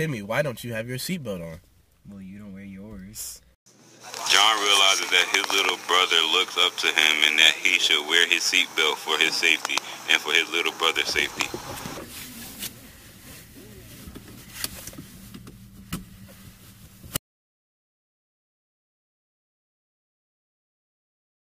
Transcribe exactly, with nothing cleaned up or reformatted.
Timmy, why don't you have your seatbelt on? Well, you don't wear yours. John realizes that his little brother looks up to him and that he should wear his seatbelt for his safety and for his little brother's safety.